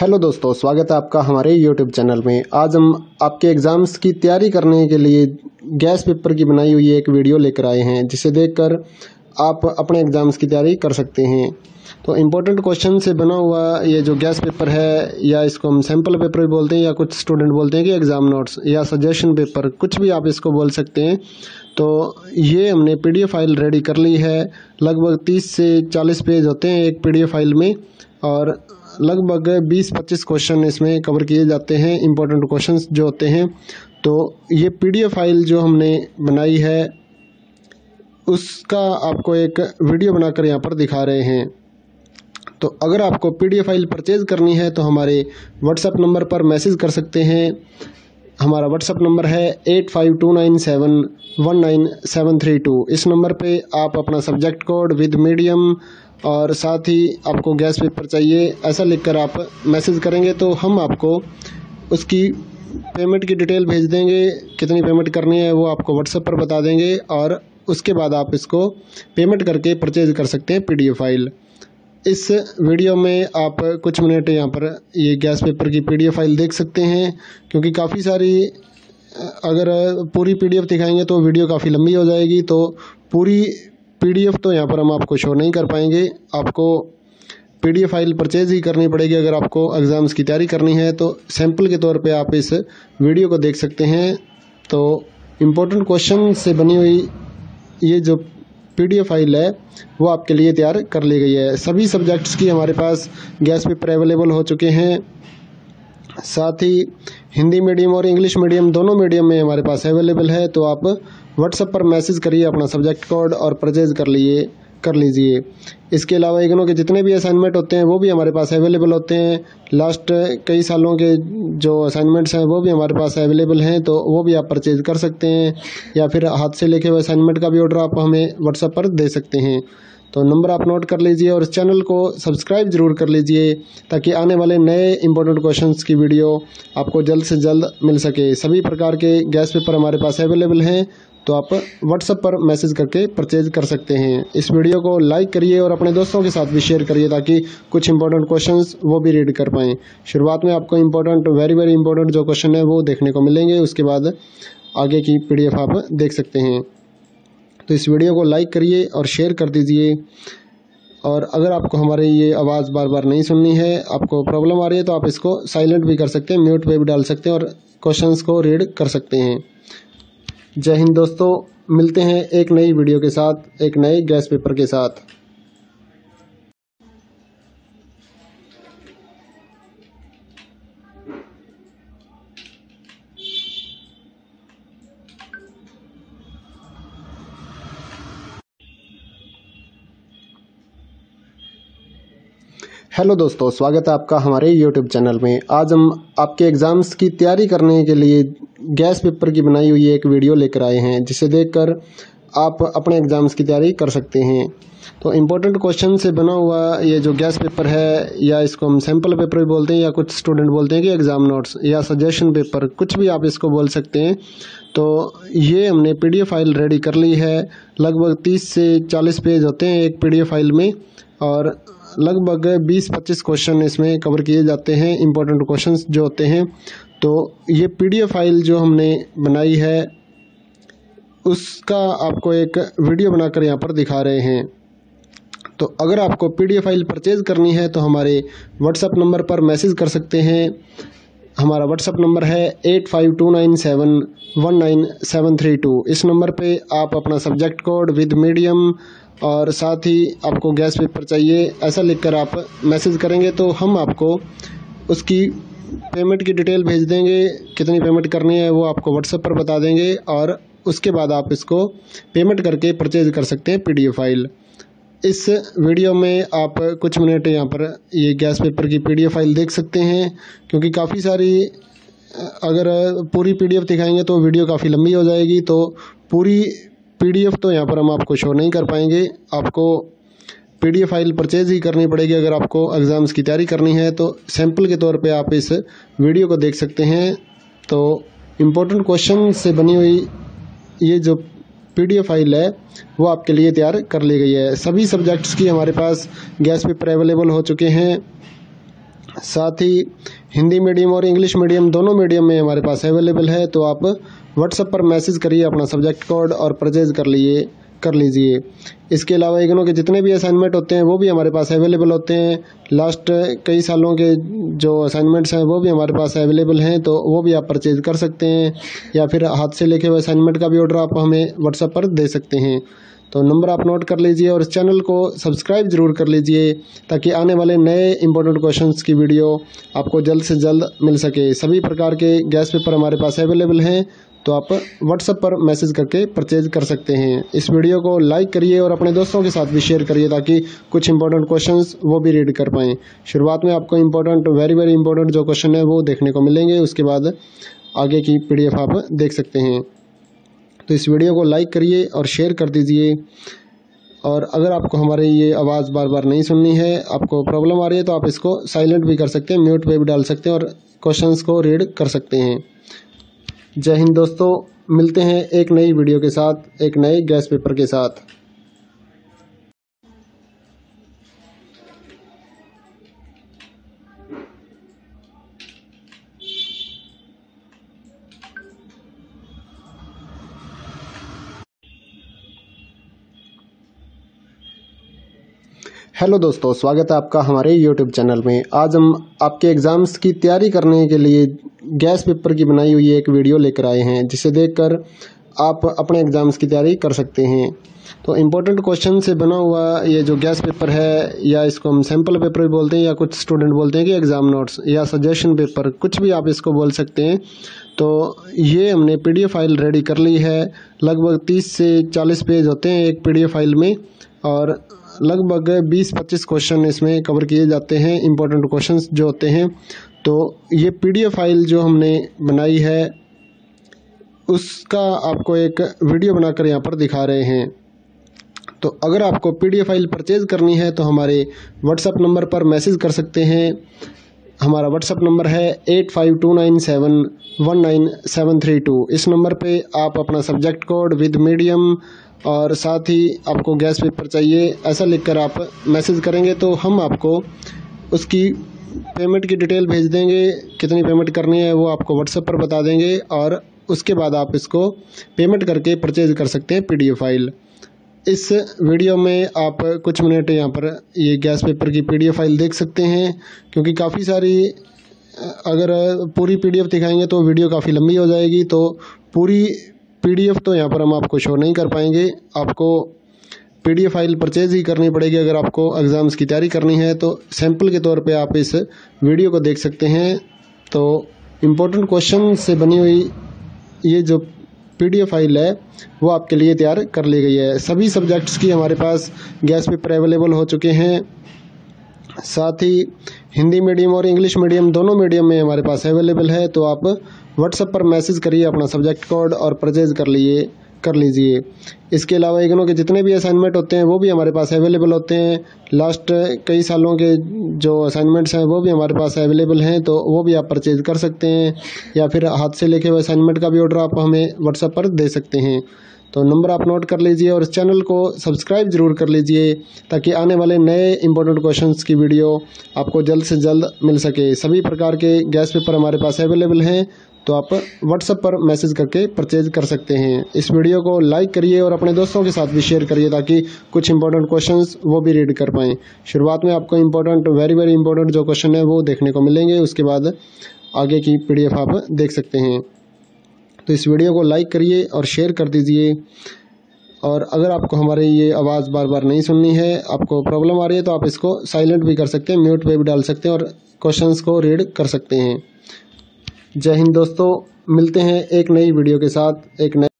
Hello दोस्तों, स्वागत है आपका हमारे यूट्यूब चैनल में। आज हम आपके एग्ज़ाम्स की तैयारी करने के लिए गैस पेपर की बनाई हुई एक वीडियो लेकर आए हैं, जिसे देखकर आप अपने एग्ज़ाम्स की तैयारी कर सकते हैं। तो इम्पोर्टेंट क्वेश्चन से बना हुआ ये जो गैस पेपर है, या इसको हम सैम्पल पेपर भी बोलते हैं, या कुछ स्टूडेंट बोलते हैं कि एग्ज़ाम नोट्स या सजेशन पेपर, कुछ भी आप इसको बोल सकते हैं। तो ये हमने PDF फाइल रेडी कर ली है। लगभग 30 से 40 पेज होते हैं एक PDF फाइल में, और लगभग 20-25 क्वेश्चन इसमें कवर किए जाते हैं, इंपॉर्टेंट क्वेश्चन जो होते हैं। तो ये PDF फाइल जो हमने बनाई है, उसका आपको एक वीडियो बनाकर यहाँ पर दिखा रहे हैं। तो अगर आपको PDF फाइल परचेज़ करनी है तो हमारे WhatsApp नंबर पर मैसेज कर सकते हैं। हमारा WhatsApp नंबर है 8529719732। इस नंबर पे आप अपना सब्जेक्ट कोड विद मीडियम और साथ ही आपको गैस पेपर चाहिए ऐसा लिखकर आप मैसेज करेंगे तो हम आपको उसकी पेमेंट की डिटेल भेज देंगे। कितनी पेमेंट करनी है वो आपको WhatsApp पर बता देंगे, और उसके बाद आप इसको पेमेंट करके परचेज़ कर सकते हैं PDF फाइल। इस वीडियो में आप कुछ मिनट यहाँ पर ये गैस पेपर की PDF फाइल देख सकते हैं, क्योंकि काफ़ी सारी, अगर पूरी PDF दिखाएंगे तो वीडियो काफ़ी लंबी हो जाएगी। तो पूरी PDF तो यहाँ पर हम आपको शो नहीं कर पाएंगे। आपको PDF फाइल परचेज़ ही करनी पड़ेगी अगर आपको एग्ज़ाम्स की तैयारी करनी है। तो सैम्पल के तौर पे आप इस वीडियो को देख सकते हैं। तो इम्पोर्टेंट क्वेश्चन से बनी हुई ये जो PDF फाइल है वो आपके लिए तैयार कर ली गई है। सभी सब्जेक्ट्स की हमारे पास गैस पेपर अवेलेबल हो चुके हैं, साथ ही हिंदी मीडियम और इंग्लिश मीडियम दोनों मीडियम में हमारे पास अवेलेबल है। तो आप WhatsApp पर मैसेज करिए अपना सब्जेक्ट कोड और परचेज़ कर लीजिए। इसके अलावा इग्नो के जितने भी असाइनमेंट होते हैं वो भी हमारे पास अवेलेबल होते हैं। लास्ट कई सालों के जो असाइनमेंट्स हैं वो भी हमारे पास अवेलेबल हैं, तो वो भी आप परचेज़ कर सकते हैं, या फिर हाथ से लिखे हुए असाइनमेंट का भी ऑर्डर आप हमें WhatsApp पर दे सकते हैं। तो नंबर आप नोट कर लीजिए और इस चैनल को सब्सक्राइब ज़रूर कर लीजिए, ताकि आने वाले नए इंपॉर्टेंट क्वेश्चंस की वीडियो आपको जल्द से जल्द मिल सके। सभी प्रकार के गैस पेपर हमारे पास अवेलेबल हैं, तो आप WhatsApp पर मैसेज करके परचेज कर सकते हैं। इस वीडियो को लाइक करिए और अपने दोस्तों के साथ भी शेयर करिए, ताकि कुछ इंपॉर्टेंट क्वेश्चंस वो भी रीड कर पाएँ। शुरुआत में आपको इंपॉर्टेंट, वेरी वेरी इंपॉर्टेंट जो क्वेश्चन है वो देखने को मिलेंगे, उसके बाद आगे की PDF आप देख सकते हैं। तो इस वीडियो को लाइक करिए और शेयर कर दीजिए। और अगर आपको हमारी ये आवाज़ बार बार नहीं सुननी है, आपको प्रॉब्लम आ रही है, तो आप इसको साइलेंट भी कर सकते हैं, म्यूट पे भी डाल सकते हैं और क्वेश्चंस को रीड कर सकते हैं। जय हिंद दोस्तों, मिलते हैं एक नई वीडियो के साथ, एक नए गैस पेपर के साथ। हेलो दोस्तों, स्वागत है आपका हमारे YouTube चैनल में। आज हम आपके एग्ज़ाम्स की तैयारी करने के लिए गैस पेपर की बनाई हुई एक वीडियो लेकर आए हैं, जिसे देखकर आप अपने एग्ज़ाम्स की तैयारी कर सकते हैं। तो इम्पोर्टेंट क्वेश्चन से बना हुआ ये जो गैस पेपर है, या इसको हम सैम्पल पेपर भी बोलते हैं, या कुछ स्टूडेंट बोलते हैं कि एग्ज़ाम नोट्स या सजेशन पेपर, कुछ भी आप इसको बोल सकते हैं। तो ये हमने PDF फाइल रेडी कर ली है। लगभग 30 से 40 पेज होते हैं एक PDF फाइल में, और लगभग 20-25 क्वेश्चन इसमें कवर किए जाते हैं, इंपॉर्टेंट क्वेश्चंस जो होते हैं। तो ये PDF फाइल जो हमने बनाई है, उसका आपको एक वीडियो बनाकर यहाँ पर दिखा रहे हैं। तो अगर आपको PDF फाइल परचेज़ करनी है तो हमारे WhatsApp नंबर पर मैसेज कर सकते हैं। हमारा WhatsApp नंबर है 8529719732। इस नंबर पे आप अपना सब्जेक्ट कोड विद मीडियम और साथ ही आपको गैस पेपर चाहिए ऐसा लिखकर आप मैसेज करेंगे तो हम आपको उसकी पेमेंट की डिटेल भेज देंगे। कितनी पेमेंट करनी है वो आपको WhatsApp पर बता देंगे, और उसके बाद आप इसको पेमेंट करके परचेज़ कर सकते हैं PDF फाइल। इस वीडियो में आप कुछ मिनट यहाँ पर ये गैस पेपर की PDF फाइल देख सकते हैं, क्योंकि काफ़ी सारी, अगर पूरी PDF दिखाएंगे तो वीडियो काफ़ी लंबी हो जाएगी। तो पूरी PDF तो यहाँ पर हम आपको शो नहीं कर पाएंगे। आपको PDF फाइल परचेज़ ही करनी पड़ेगी अगर आपको एग्ज़ाम्स की तैयारी करनी है। तो सैम्पल के तौर पे आप इस वीडियो को देख सकते हैं। तो इम्पोर्टेंट क्वेश्चन से बनी हुई ये जो PDF फाइल है वो आपके लिए तैयार कर ली गई है। सभी सब्जेक्ट्स की हमारे पास गैस पेपर अवेलेबल हो चुके हैं, साथ ही हिंदी मीडियम और इंग्लिश मीडियम दोनों मीडियम में हमारे पास अवेलेबल है। तो आप व्हाट्सएप पर मैसेज करिए, अपना सब्जेक्ट कोड और परचेज कर लीजिए। इसके अलावा इग्नो के जितने भी असाइनमेंट होते हैं वो भी हमारे पास अवेलेबल होते हैं। लास्ट कई सालों के जो असाइनमेंट्स हैं वो भी हमारे पास अवेलेबल हैं, तो वो भी आप परचेज कर सकते हैं, या फिर हाथ से लिखे हुए असाइनमेंट का भी ऑर्डर आप हमें व्हाट्सएप पर दे सकते हैं। तो नंबर आप नोट कर लीजिए और इस चैनल को सब्सक्राइब जरूर कर लीजिए, ताकि आने वाले नए इंपॉर्टेंट क्वेश्चंस की वीडियो आपको जल्द से जल्द मिल सके। सभी प्रकार के गैस पेपर हमारे पास अवेलेबल हैं, तो आप व्हाट्सएप पर मैसेज करके परचेज कर सकते हैं। इस वीडियो को लाइक करिए और अपने दोस्तों के साथ भी शेयर करिए, ताकि कुछ इंपॉर्टेंट क्वेश्चंस वो भी रीड कर पाएँ। शुरुआत में आपको इंपॉर्टेंट वेरी इंपॉर्टेंट जो क्वेश्चन है वो देखने को मिलेंगे, उसके बाद आगे की PDF आप देख सकते हैं। तो इस वीडियो को लाइक करिए और शेयर कर दीजिए। और अगर आपको हमारी ये आवाज़ बार बार नहीं सुननी है, आपको प्रॉब्लम आ रही है, तो आप इसको साइलेंट भी कर सकते हैं, म्यूट पे भी डाल सकते हैं और क्वेश्चंस को रीड कर सकते हैं। जय हिंद दोस्तों, मिलते हैं एक नई वीडियो के साथ, एक नए गैस पेपर के साथ। हेलो दोस्तों, स्वागत है आपका हमारे यूट्यूब चैनल में। आज हम आपके एग्ज़ाम्स की तैयारी करने के लिए गैस पेपर की बनाई हुई एक वीडियो लेकर आए हैं, जिसे देखकर आप अपने एग्ज़ाम्स की तैयारी कर सकते हैं। तो इम्पोर्टेंट क्वेश्चन से बना हुआ ये जो गैस पेपर है, या इसको हम सैम्पल पेपर भी बोलते हैं, या कुछ स्टूडेंट बोलते हैं कि एग्ज़ाम नोट्स या सजेशन पेपर, कुछ भी आप इसको बोल सकते हैं। तो ये हमने PDF फाइल रेडी कर ली है। लगभग 30 से 40 पेज होते हैं एक PDF फाइल में, और लगभग 20-25 क्वेश्चन इसमें कवर किए जाते हैं, इंपॉर्टेंट क्वेश्चंस जो होते हैं। तो ये PDF फाइल जो हमने बनाई है, उसका आपको एक वीडियो बनाकर यहाँ पर दिखा रहे हैं। तो अगर आपको PDF फाइल परचेज करनी है तो हमारे व्हाट्सएप नंबर पर मैसेज कर सकते हैं। हमारा व्हाट्सएप नंबर है 8529719732। इस नंबर पे आप अपना सब्जेक्ट कोड विद मीडियम और साथ ही आपको गैस पेपर चाहिए ऐसा लिखकर आप मैसेज करेंगे, तो हम आपको उसकी पेमेंट की डिटेल भेज देंगे। कितनी पेमेंट करनी है वो आपको व्हाट्सएप पर बता देंगे, और उसके बाद आप इसको पेमेंट करके परचेज कर सकते हैं PDF फाइल। इस वीडियो में आप कुछ मिनट यहाँ पर ये गैस पेपर की PDF फाइल देख सकते हैं, क्योंकि काफ़ी सारी, अगर पूरी PDF दिखाएंगे तो वीडियो काफ़ी लंबी हो जाएगी। तो पूरी PDF तो यहाँ पर हम आपको शो नहीं कर पाएंगे, आपको PDF फाइल परचेज ही करनी पड़ेगी। अगर आपको एग्ज़ाम्स की तैयारी करनी है तो सैम्पल के तौर पे आप इस वीडियो को देख सकते हैं। तो इम्पोर्टेंट क्वेश्चन से बनी हुई ये जो PDF फाइल है वो आपके लिए तैयार कर ली गई है। सभी सब्जेक्ट्स की हमारे पास गैस पेपर अवेलेबल हो चुके हैं। साथ ही हिंदी मीडियम और इंग्लिश मीडियम दोनों मीडियम में हमारे पास अवेलेबल है। तो आप व्हाट्सएप पर मैसेज करिए, अपना सब्जेक्ट कोड और परचेज कर लीजिए। इसके अलावा इग्नो के जितने भी असाइनमेंट होते हैं वो भी हमारे पास अवेलेबल होते हैं। लास्ट कई सालों के जो असाइनमेंट्स हैं वो भी हमारे पास अवेलेबल हैं, तो वो भी आप परचेज कर सकते हैं, या फिर हाथ से लिखे हुए असाइनमेंट का भी ऑर्डर आप हमें व्हाट्सएप पर दे सकते हैं। तो नंबर आप नोट कर लीजिए और इस चैनल को सब्सक्राइब जरूर कर लीजिए, ताकि आने वाले नए इंपॉर्टेंट क्वेश्चंस की वीडियो आपको जल्द से जल्द मिल सके। सभी प्रकार के गैस पेपर हमारे पास अवेलेबल हैं, तो आप व्हाट्सएप पर मैसेज करके परचेज कर सकते हैं। इस वीडियो को लाइक करिए और अपने दोस्तों के साथ भी शेयर करिए, ताकि कुछ इंपॉर्टेंट क्वेश्चंस वो भी रीड कर पाएँ। शुरुआत में आपको इंपॉर्टेंट वेरी इंपॉर्टेंट जो क्वेश्चन है वो देखने को मिलेंगे, उसके बाद आगे की PDF आप देख सकते हैं। तो इस वीडियो को लाइक करिए और शेयर कर दीजिए। और अगर आपको हमारी ये आवाज़ बार बार नहीं सुननी है, आपको प्रॉब्लम आ रही है, तो आप इसको साइलेंट भी कर सकते हैं, म्यूट पे भी डाल सकते हैं और क्वेश्चंस को रीड कर सकते हैं। जय हिंद दोस्तों, मिलते हैं एक नई वीडियो के साथ, एक नई